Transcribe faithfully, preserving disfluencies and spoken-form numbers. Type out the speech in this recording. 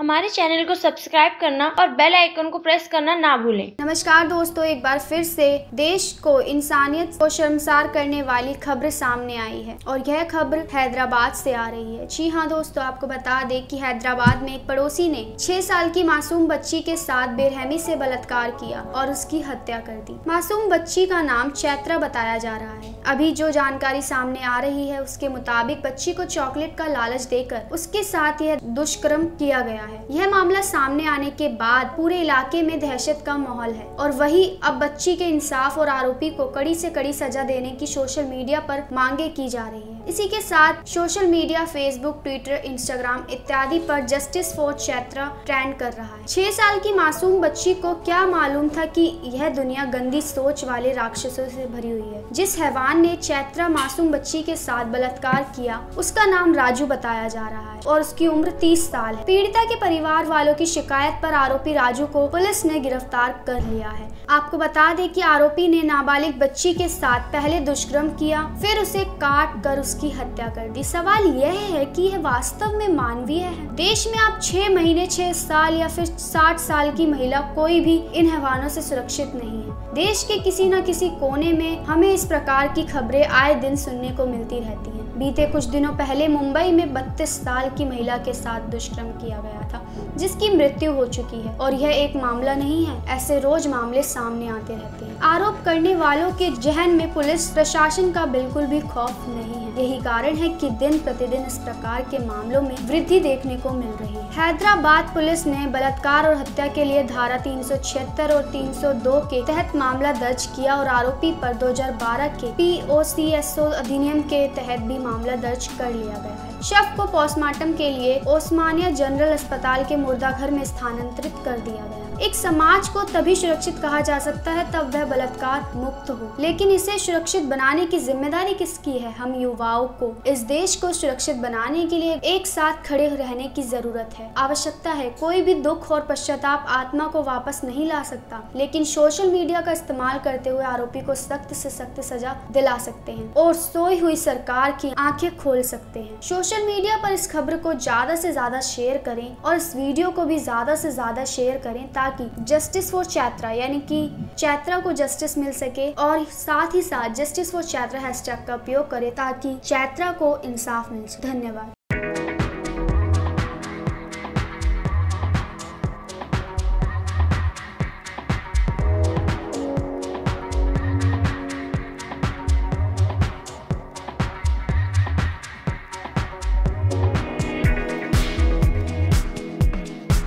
हमारे चैनल को सब्सक्राइब करना और बेल आइकन को प्रेस करना ना भूलें। नमस्कार दोस्तों, एक बार फिर से देश को इंसानियत को शर्मसार करने वाली खबर सामने आई है और यह खबर हैदराबाद से आ रही है। जी हाँ दोस्तों, आपको बता दें कि हैदराबाद में एक पड़ोसी ने छह साल की मासूम बच्ची के साथ बेरहमी से बलात्कार किया और उसकी हत्या कर दी। मासूम बच्ची का नाम चैत्रा बताया जा रहा है। अभी जो जानकारी सामने आ रही है उसके मुताबिक बच्ची को चॉकलेट का लालच देकर उसके साथ यह दुष्कर्म किया गया। यह मामला सामने आने के बाद पूरे इलाके में दहशत का माहौल है और वही अब बच्ची के इंसाफ और आरोपी को कड़ी से कड़ी सजा देने की सोशल मीडिया पर मांगे की जा रही है। इसी के साथ social media Facebook, Twitter, Instagram इत्यादि पर जस्टिस फॉर चैत्रा ट्रेंड कर रहा है। छह साल की मासूम बच्ची को क्या मालूम था कि यह दुनिया गंदी सोच वाले राक्षसों से भरी हुई है। जिस हैवान ने चैत्रा मासूम बच्ची के साथ बलात्कार किया उसका नाम राजू बताया जा रहा है और उसकी उम्र तीस साल है। पीड़िता के परिवार वालों की शिकायत पर आरोपी राजू को पुलिस ने गिरफ्तार कर लिया है। आपको बता दें कि आरोपी ने नाबालिग बच्ची के साथ पहले दुष्कर्म किया, फिर उसे काट कर उसकी हत्या कर दी। सवाल यह है कि यह वास्तव में मानवीय है? देश में आप छह महीने, छह साल या फिर साठ साल की महिला कोई भी इन हैवानों से सुरक्षित नहीं है। देश के किसी न किसी कोने में हमें इस प्रकार की खबरें आए दिन सुनने को मिलती रहती है। बीते कुछ दिनों पहले मुंबई में बत्तीस साल की महिला के साथ दुष्कर्म किया गया था, जिसकी मृत्यु हो चुकी है और यह एक मामला नहीं है। ऐसे रोज मामले सामने आते रहते हैं। आरोप करने वालों के जहन में पुलिस प्रशासन का बिल्कुल भी खौफ नहीं है। यही कारण है कि दिन प्रतिदिन इस प्रकार के मामलों में वृद्धि देखने को मिल रही है। हैदराबाद पुलिस ने बलात्कार और हत्या के लिए धारा तीन सौ छिहत्तर और तीन सौ दो के तहत मामला दर्ज किया और आरोपी पर दो हजार बारह के P O C S O अधिनियम के तहत भी मामला दर्ज कर लिया गया है। शव को पोस्टमार्टम के लिए ओस्मानिया जनरल अस्पताल के मुर्दा घर में स्थानांतरित कर दिया गया। एक समाज को तभी सुरक्षित कहा जा सकता है तब वह बलात्कार मुक्त हो, लेकिन इसे सुरक्षित बनाने की जिम्मेदारी किसकी है? हम युवाओं को। इस देश को सुरक्षित बनाने के लिए एक साथ खड़े रहने की जरूरत है, आवश्यकता है। कोई भी दुख और पश्चाताप आत्मा को वापस नहीं ला सकता, लेकिन सोशल मीडिया का इस्तेमाल करते हुए आरोपी को सख्त से सख्त सजा दिला सकते हैं और सोई हुई सरकार की आंखें खोल सकते हैं। सोशल मीडिया पर इस खबर को ज्यादा से ज्यादा शेयर करें और इस वीडियो को भी ज्यादा से ज्यादा शेयर करें ताकि जस्टिस फॉर चैत्रा यानी कि चैत्रा को जस्टिस मिल सके और साथ ही साथ जस्टिस फॉर चैत्रा हैशटैग का उपयोग करें ताकि चैत्रा को इंसाफ मिल सके। धन्यवाद।